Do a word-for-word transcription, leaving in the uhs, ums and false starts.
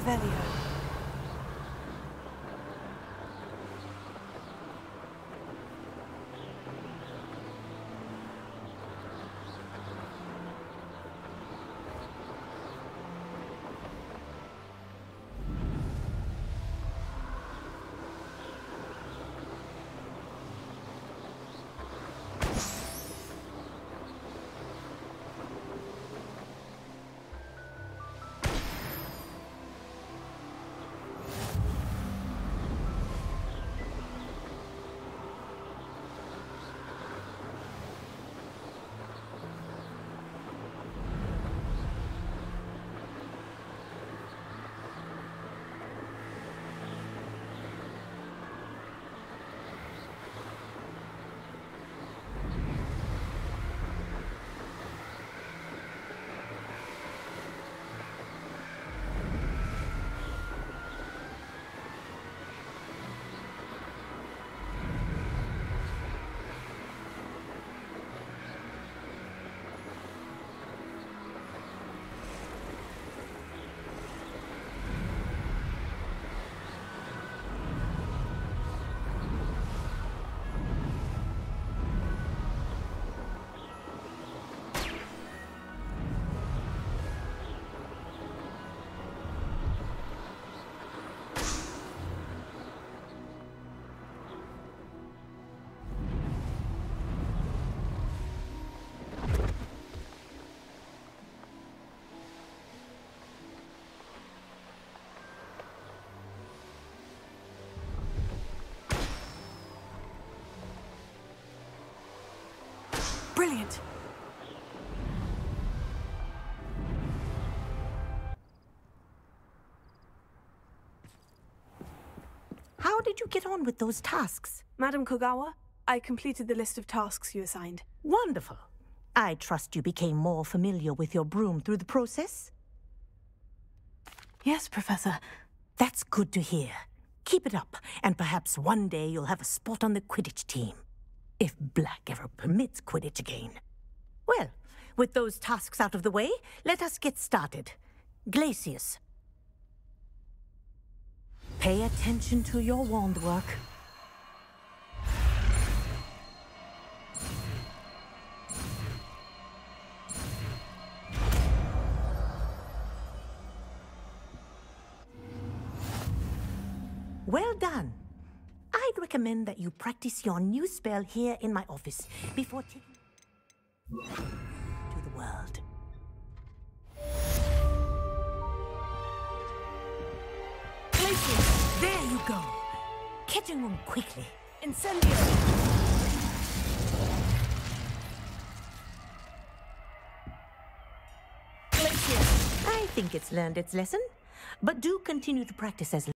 Revelio. Brilliant. How did you get on with those tasks? Madam Kogawa, I completed the list of tasks you assigned. Wonderful. I trust you became more familiar with your broom through the process? Yes, Professor. That's good to hear. Keep it up, and perhaps one day you'll have a spot on the Quidditch team. If Black ever permits Quidditch again. Well, with those tasks out of the way, let us get started. Glacius. Pay attention to your wand work. Well done. I'd recommend that you practice your new spell here in my office before taking it to the world. Glacius! There you go! Kitchen room quickly. Incendio! Glacius! I think it's learned its lesson, but do continue to practice as